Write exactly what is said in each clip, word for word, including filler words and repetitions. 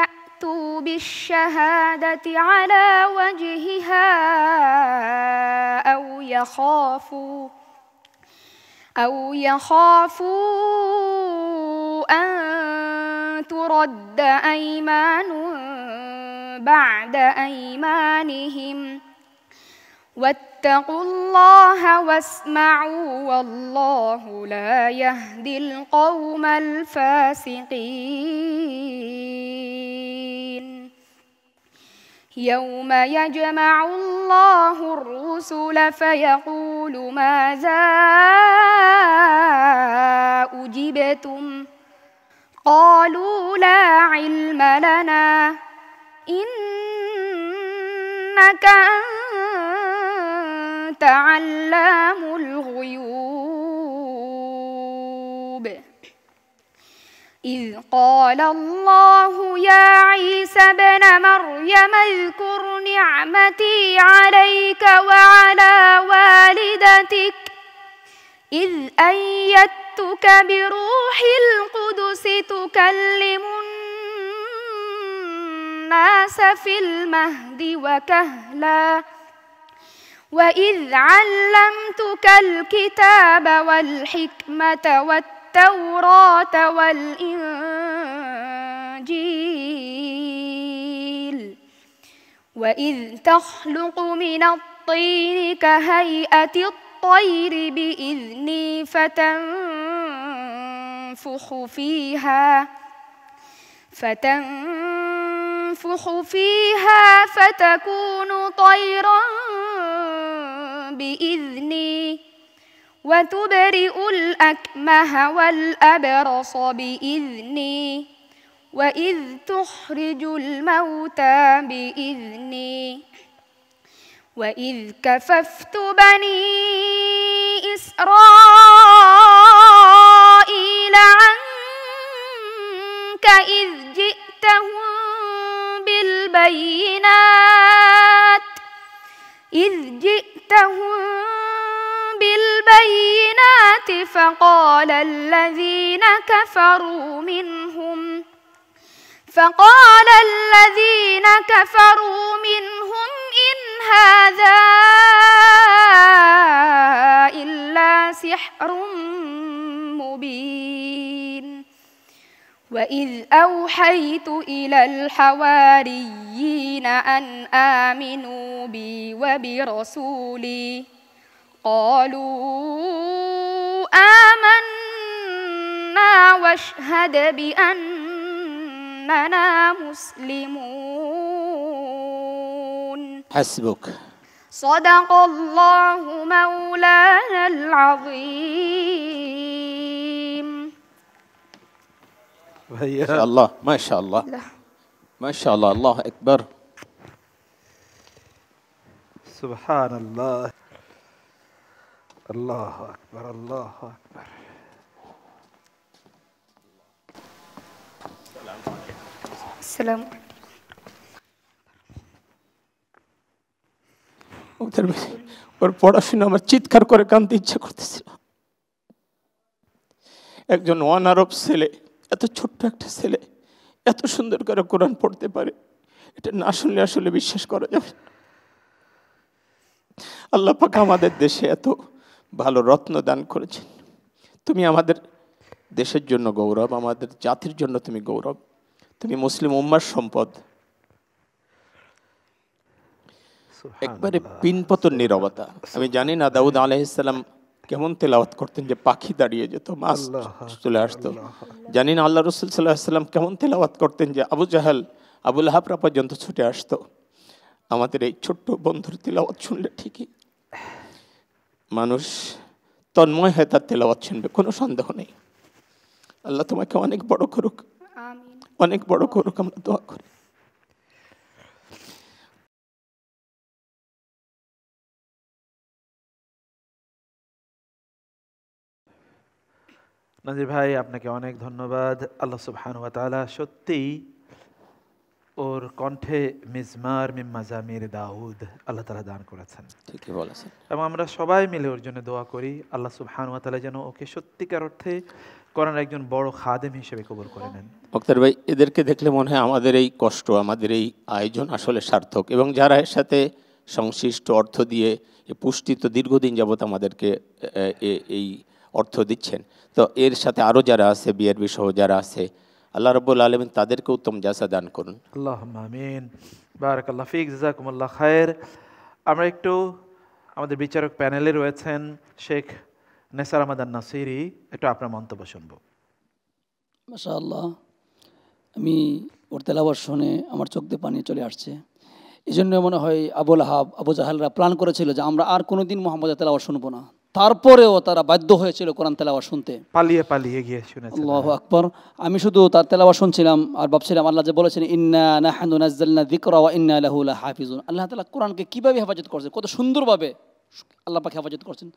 يأتوا بالشهادة على وجهها أو يخافوا أو يخافوا أن ترد أيمان بعد أيمانهم واتقوا الله واسمعوا والله لا يهدي القوم الفاسقين يوم يجمع الله الرسل فيقول ماذا أجبتم قالوا لا علم لنا إنك أنت علام الغيوب إذ قال الله يا عيسى ابن مريم اذكر نعمتي عليك وعلى والدتك إذ أيدتك بروح القدس تكلم الناس في المهد وكهلا وإذ علمتك الكتاب والحكمة والتوراة والإنجيل وإذ تخلق من الطين كهيئة الطير بإذني فتنفخ فيها فتنفخ فيها فتكون طيرا بإذني وتبرئ الأكمه والأبرص بإذني وإذ تخرج الموتى بإذني وإذ كففت بني إسرائيل عنك إذ جئتهم بالبينات إذ جئتهم بالبينات فقال الذين كفروا منهم فقال الذين كفروا منهم إن هذا إلا سحر مبين وإذ أوحيت إلى الحواريين أن آمنوا بي وبرسولي قالوا آمنا واشهد بأننا مسلمون حسبك صدق الله مولانا العظيم ما شاء الله ما شاء الله ما شاء الله الله أكبر سبحان الله الله أكبر الله أكبر السلام عليكم ওর পড়াশোনা আমার চিৎকার করে কাঁদতে ইচ্ছে করতেছিল একজন অনারব ছেলে এত ছোট্ট একটা ছেলে এত সুন্দর করে কোরআন পড়তে পারে এটা না শুনলে আসলে বিশ্বাস করা যাবে আল্লাহ পাক আমাদের দেশে এত ভালো রত্ন দান করেছেন তুমি আমাদের দেশের জন্য গৌরব আমাদের জাতির জন্য তুমি গৌরব তুমি মুসলিম উম্মার সম্পদ একবারে পিনপতন নীরবতা আমি জানি না দাউদ আলাইহিস সালাম কেমন তেলাওয়াত করতেন যে পাখি দাঁড়িয়ে যেত মাছ চলে আসতো জানি না আল্লাহ রাসূল সাল্লাল্লাহু আলাইহি সাল্লাম কেমন তেলাওয়াত করতেন যে আবু জাহাল আবু লাহাবরা পর্যন্ত ছুটে আসতো আমাদের এই ছোট্ট বন্ধুর তেলাওয়াত শুনলে ঠিকই মানুষ তন্ময় হয় তার তেলাওয়াত শুনবে কোনো সন্দেহ নেই আল্লাহ তোমাকে অনেক বড় করুক অনেক বড় করুক আমরা দোয়া করি নাজির ভাই আপনাকে অনেক ধন্যবাদ। আল্লাহ সুবহানাহু ওয়া তাআলা সত্যি ওর কণ্ঠে মিজমার মিম মাজামির দাউদ আল্লাহ তাআলা দান করেছেন, ঠিকই বলেছেন। এবং আমরা সবাই মিলে ওর জন্য দোয়া করি আল্লাহ সুবহানাহু ওয়া তাআলা যেন ওকে সত্যিকার অর্থে কোরআনের একজন বড় খাদেম হিসেবে কবুল করে নেন। মুক্তার ভাই, এদেরকে দেখলে মনে হয় আমাদের এই কষ্ট, আমাদের এই আয়োজন আসলে সার্থক, এবং যারা এর সাথে সংশ্লিষ্ট অর্থ দিয়ে পুষ্টি তো দীর্ঘদিন যাবৎ আমাদেরকে এই অর্থ দিচ্ছেন, তো এর সাথে আরও যারা আছে বিআরবি সহ যারা আছে আল্লাহ রাব্বুল আলামিন তাদেরকে উত্তম জাযা দান করুন। আল্লাহুম্মা আমিন। বারাকাল্লাহ ফিক, জাযাকুমুল্লাহ খায়ের। আমরা একটু আমাদের বিচারক প্যানেলে রয়েছেন শেখ নেসার আহমদ নাসিরি, একটু আপনার মন্তব্য শুনব। মাশাআল্লাহ, আমি ওর তেলাওয়াত শুনে আমার চোখ দিয়ে পানি চলে আসছে। এই জন্য মনে হয় আবুল হাব আবু জাহালরা প্ল্যান করেছিল যে আমরা আর কোনো দিন মুহাম্মদের তেলাওয়াত শুনবো না, তারপরেও তারা বাধ্য হয়েছিল কোরআন তেলাওয়াত শুনতে, পালিয়ে পালিয়ে গিয়ে শুনেছে। আল্লাহু আকবার। আমি শুধু তার তেলাওয়াত শুনছিলাম আর ভাবছিলাম আল্লাহ যে বলেছেন ইন্না নাহনু নাযালনা যিকরা ওয়া ইন্না লাহু লাহাফিজুন, আল্লাহ তাআলা কোরআনকে কীভাবে হেফাজত করছেন, কত সুন্দরভাবে আল্লাহ পাক হেফাজত করছেন।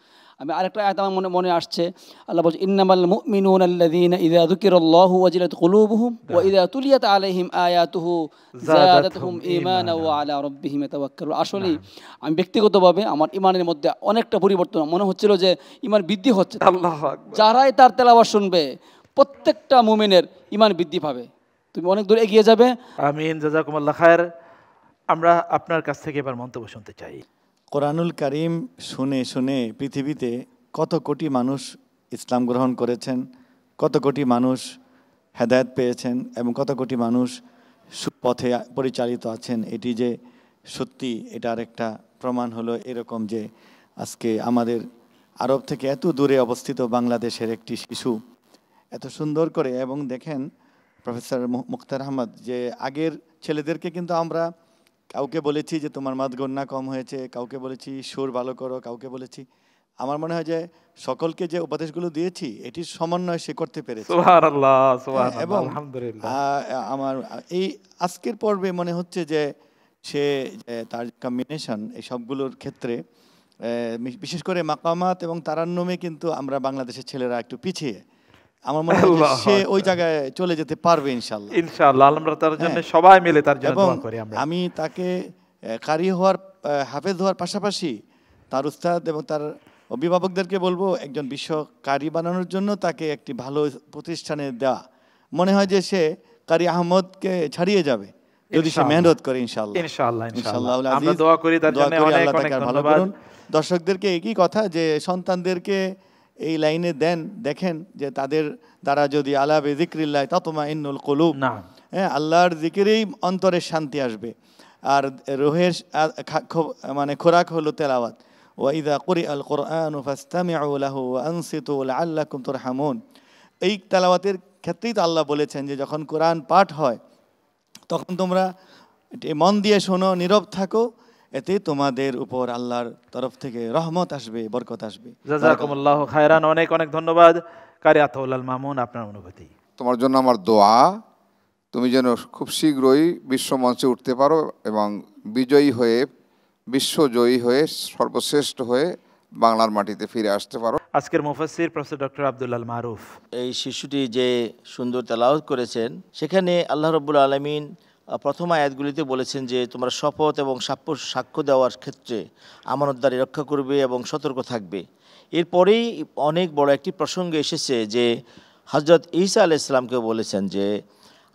আমি আরেকটা আয়াত আমার মনে মনে আসছে, আল্লাহ বলছে ইন্নামাল মুমিনুনা আল্লাযীনা ইযা যুকিরাল্লাহু ওয়াজিলাত কুলুবুহুম ওয়া ইযা তুলিয়াত আলাইহিম আয়াতুহু যাদাতহুম ঈমানাও ওয়া আলা রাব্বিহিম তাওয়াক্কালুন। আসলে আমি ব্যক্তিগতভাবে আমার ঈমানের মধ্যে অনেকটা পরিবর্তন মনে হচ্ছিল যে ঈমান বৃদ্ধি হচ্ছে। আল্লাহু আকবার। যারাই তার তেলাওয়াত শুনবে প্রত্যেকটা মুমিনের ঈমান বৃদ্ধি পাবে, তুমি অনেক দূর এগিয়ে যাবে। আমিন, জাযাকুমুল্লাহ খায়ের। আমরা আপনার কাছ থেকে এবার মন্তব্য শুনতে চাই। কোরআনুল কারীম শুনে শুনে পৃথিবীতে কত কোটি মানুষ ইসলাম গ্রহণ করেছেন, কত কোটি মানুষ হেদায়েত পেয়েছেন এবং কত কোটি মানুষ সুপথে পরিচালিত আছেন। এটি যে সত্যি এটার একটা প্রমাণ হলো এরকম যে আজকে আমাদের আরব থেকে এত দূরে অবস্থিত বাংলাদেশের একটি শিশু এত সুন্দর করে, এবং দেখেন প্রফেসর মুখতার আহমদ যে আগের ছেলেদেরকে কিন্তু আমরা কাউকে বলেছি যে তোমার মাদগন্যা কম হয়েছে, কাউকে বলেছি সুর ভালো করো, কাউকে বলেছি, আমার মনে হয় যে সকলকে যে উপদেশগুলো দিয়েছি এটির সমন্বয় সে করতে পেরেছে। সুবহানাল্লাহ, সুবহানাল্লাহ, এবং আলহামদুলিল্লাহ। আমার এই আজকের পর্বে মনে হচ্ছে যে সে তার কম্বিনেশন এই সবগুলোর ক্ষেত্রে বিশেষ করে মাকামাত এবং তারান্নমে কিন্তু আমরা বাংলাদেশের ছেলেরা একটু পিছিয়ে, আমার মনে হয় সে ওই জায়গায় চলে যেতে পারবে ইনশাআল্লাহ, ইনশাআল্লাহ। আমরা তার জন্য সবাই মিলে তার জন্য দোয়া করি। আমরা আমি তাকে কারি হওয়ার হাফেজ হওয়ার পাশাপাশি তার উস্তাদ এবং তার অভিভাবকদেরকে বলবো একজন বিশ্ব কারি বানানোর জন্য তাকে একটি ভালো প্রতিষ্ঠানে দেওয়া। মনে হয় যে সে কারি আহমদকে ছাড়িয়ে যাবে যদি সে মেহনত করে ইনশাআল্লাহ, ইনশাআল্লাহ, ইনশাআল্লাহ। আমরা দোয়া করি তার জন্য, অনেক অনেক ধন্যবাদ। দর্শকদেরকে একই কথা যে সন্তানদেরকে এই লাইনে দেন, দেখেন যে তাদের দ্বারা যদি আলা বিযিক্রিল্লাহ তাতমাইন্নুল কুলুব, হ্যাঁ আল্লাহর জিকিরেই অন্তরে শান্তি আসবে। আর রুহের মানে খোরাক হলো তেলাওয়াত। ওয়া ইযা কুরিআল কুরআনু ফাসতামিউ লাহু ওয়া আনসিতু লাআল্লাকুম তুরহামুন। এই তেলাওয়াতের ক্ষেত্রেই তো আল্লাহ বলেছেন যে যখন কোরআন পাঠ হয় তখন তোমরা মন দিয়ে শোনো, নীরব থাকো, এতে তোমাদের উপর আল্লাহর তরফ থেকে রহমত আসবে, বরকত আসবে। জাযাকুমুল্লাহ খায়রান, অনেক অনেক ধন্যবাদ। কারিয়াতুল মামুন, আপনার অনুভূতি। তোমার জন্য আমার দোয়া, তুমি যেন খুব শীঘ্রই বিশ্ব মঞ্চে উঠতে পারো এবং বিজয়ী হয়ে, বিশ্বজয়ী হয়ে, সর্বশ্রেষ্ঠ হয়ে বাংলার মাটিতে ফিরে আসতে পারো। আজকের মুফাসসির প্রফেসর ডক্টর আব্দুল আল মারুফ। এই শিশুটি যে সুন্দর তেলাওয়াত করেছেন সেখানে আল্লাহ রাব্বুল আলামিন প্রথম আয়াতগুলিতে বলেছেন যে তোমরা শপথ এবং সাক্ষ্য দেওয়ার ক্ষেত্রে আমানতদারি রক্ষা করবে এবং সতর্ক থাকবে। এরপরেই অনেক বড় একটি প্রসঙ্গ এসেছে যে হযরত ঈসা আলাইহিস সালামকে বলেছেন যে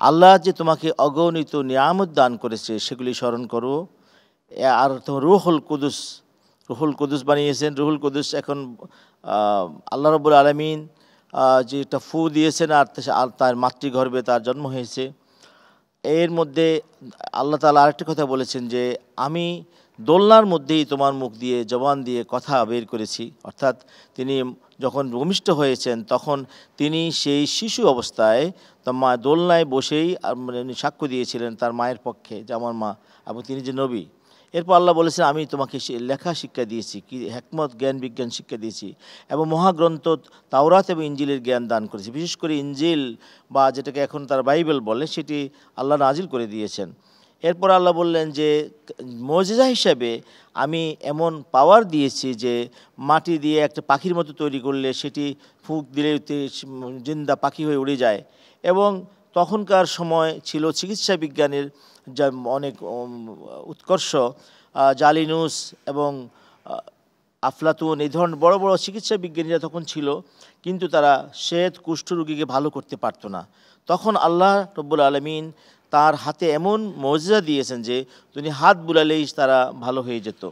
আল্লাহ যে তোমাকে অগণিত নিয়ামত দান করেছে সেগুলি স্মরণ করো। আর তোমার রুহুল কুদুস, রুহুল কুদুস বানিয়েছেন, রুহুল কুদুস এখন আল্লাহ রাব্বুল আলামিন যেটা ফু দিয়েছেন আর তার মাতৃগর্ভে তার জন্ম হয়েছে। এর মধ্যে আল্লাহ তাআলা আরেকটি কথা বলেছেন যে আমি দোলনার মধ্যেই তোমার মুখ দিয়ে জবান দিয়ে কথা বের করেছি, অর্থাৎ তিনি যখন ভূমিষ্ঠ হয়েছেন তখন তিনি সেই শিশু অবস্থায় তার মা দোলনায় বসেই সাক্ষ্য দিয়েছিলেন তার মায়ের পক্ষে যে আমার মা এবং তিনি যে নবী। এরপর আল্লাহ বলেছেন আমি তোমাকে লেখা শিক্ষা দিয়েছি, কি হিকমত জ্ঞান বিজ্ঞান শিক্ষা দিয়েছি এবং মহাগ্রন্থ তাওরাত এবং ইঞ্জিলের জ্ঞান দান করেছি, বিশেষ করে ইঞ্জিল বা যেটাকে এখন তার বাইবেল বলে সেটি আল্লাহ নাজিল করে দিয়েছেন। এরপর আল্লাহ বললেন যে মুজিজা হিসেবে আমি এমন পাওয়ার দিয়েছি যে মাটি দিয়ে একটা পাখির মতো তৈরি করলে সেটি ফুঁক দিলে জিন্দা পাখি হয়ে উড়ে যায় এবং তখনকার সময় ছিল চিকিৎসা বিজ্ঞানের যা অনেক উৎকর্ষ জালিনুস এবং আফলাতুন এই ধরনের বড় বড় চিকিৎসা বিজ্ঞানীরা তখন ছিল কিন্তু তারা শ্বেত কুষ্ঠ রোগীকে ভালো করতে পারতো না তখন আল্লাহ রব্বুল আলামিন তার হাতে এমন মুজিজা দিয়েছেন যে তিনি হাত বুলালেই তারা ভালো হয়ে যেত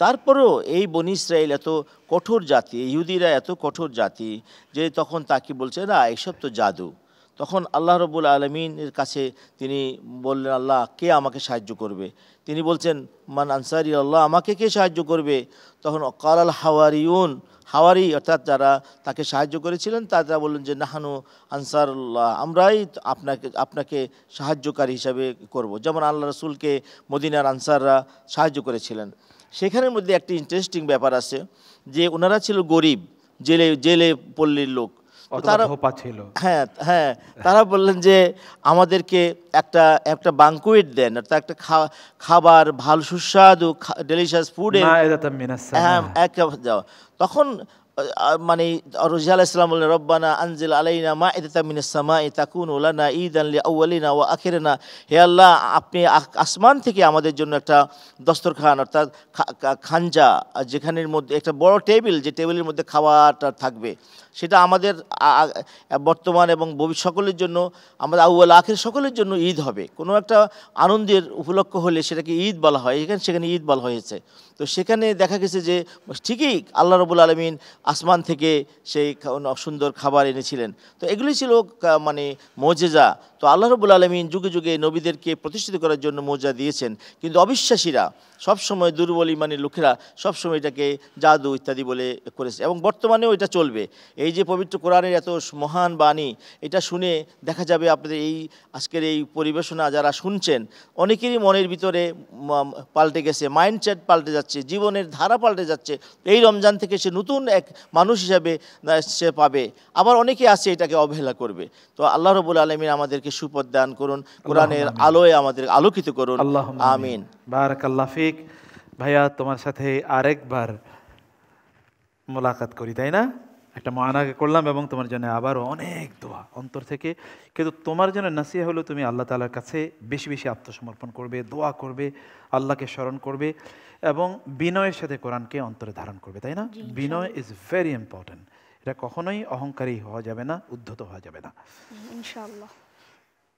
তারপরেও এই বনি ইসরাইল এত কঠোর জাতি ইহুদিরা এত কঠোর জাতি যে তখন তাকে বলছে না এসব তো জাদু তখন আল্লাহ রব্বুল আলামিনের কাছে তিনি বললেন আল্লাহ কে আমাকে সাহায্য করবে তিনি বলছেন মান আনসারি আল্লাহ আমাকে কে সাহায্য করবে তখন ক্বাল আল হাওয়ারিয়ুন হাওয়ারি অর্থাৎ যারা তাকে সাহায্য করেছিলেন তারা বললেন যে নাহানু আনসারুল্লাহ আমরাই আপনাকে আপনাকে সাহায্যকারী হিসাবে করব যেমন আল্লাহ রাসূলকে মদিনার আনসাররা সাহায্য করেছিলেন সেখানের মধ্যে একটি ইন্টারেস্টিং ব্যাপার আছে যে ওনারা ছিল গরিব জেলে জেলে পল্লীর লোক তারা ধোপা ছিল হ্যাঁ হ্যাঁ তারা বললেন যে আমাদেরকে একটা একটা ব্যাংকুয়েট দেন অর্থাৎ একটা খাবার ভালো সুস্বাদু ডেলিশিয়াস ফুড হ্যাঁ এক দাও তখন মানে রাসূল আলাইহিস সালাম বললেন রব্বানা আনজিল আলাইনা মাইদাতাম মিনাস সামাই তাকুনু লানা ঈদান লিআউওয়ালিনা ওয়া আখিরিনা হে আল্লাহ আপনি আসমান থেকে আমাদের জন্য একটা দস্তরখান অর্থাৎ খানজা যেখানের মধ্যে একটা বড় টেবিল যে টেবিলের মধ্যে খাবারটা থাকবে সেটা আমাদের বর্তমান এবং ভবিষ্যৎ সকলের জন্য আমাদের আউয়াল আখির সকলের জন্য ঈদ হবে কোনো একটা আনন্দের উপলক্ষ হলে সেটাকে ঈদ বলা হয় এখানে সেখানে ঈদ বলা হয়েছে তো সেখানে দেখা গেছে যে ঠিকই আল্লাহ রাব্বুল আলামিন আসমান থেকে সেই সুন্দর খাবার এনেছিলেন তো এগুলি ছিল মানে মুজিজা তো আল্লাহ রাব্বুল আলামিন যুগে যুগে নবীদেরকে প্রতিষ্ঠিত করার জন্য মুজিজা দিয়েছেন কিন্তু অবিশ্বাসীরা সবসময় দুর্বল ইমানের লোকেরা সবসময় এটাকে জাদু ইত্যাদি বলে করেছে এবং বর্তমানেও এটা চলবে এই যে পবিত্র কোরআনের এত মহান বাণী এটা শুনে দেখা যাবে আপনাদের এই আজকের এই পরিবেশনা যারা শুনছেন অনেকেরই মনের ভিতরে পাল্টে গেছে মাইন্ডসেট পাল্টে যাচ্ছে জীবনের ধারা পাল্টে যাচ্ছে এই রমজান থেকে সে নতুন এক মানুষ হিসাবে সে পাবে আবার অনেকে আছে এটাকে অবহেলা করবে তো আল্লাহ রাব্বুল আলামিন আমাদেরকে সুপথ দান করুন কোরআনের আলোয় আমাদের আলোকিত করুন আমিন বারাকাল্লাহ ফিক ভাইয়া তোমার সাথে আরেকবার মোলাকাত করি তাই না একটা মহানাকে করলাম এবং তোমার জন্য আবারও অনেক দোয়া অন্তর থেকে কিন্তু তোমার জন্য নাসিহা হলো তুমি আল্লাহ তাআলার কাছে বেশি বেশি আত্মসমর্পণ করবে দোয়া করবে আল্লাহকে স্মরণ করবে এবং বিনয়ের সাথে কোরআনকে অন্তরে ধারণ করবে তাই না বিনয় ইজ ভেরি ইম্পর্টেন্ট এটা কখনোই অহংকারী হওয়া যাবে না উদ্ধত হওয়া যাবে না ইনশাআল্লাহ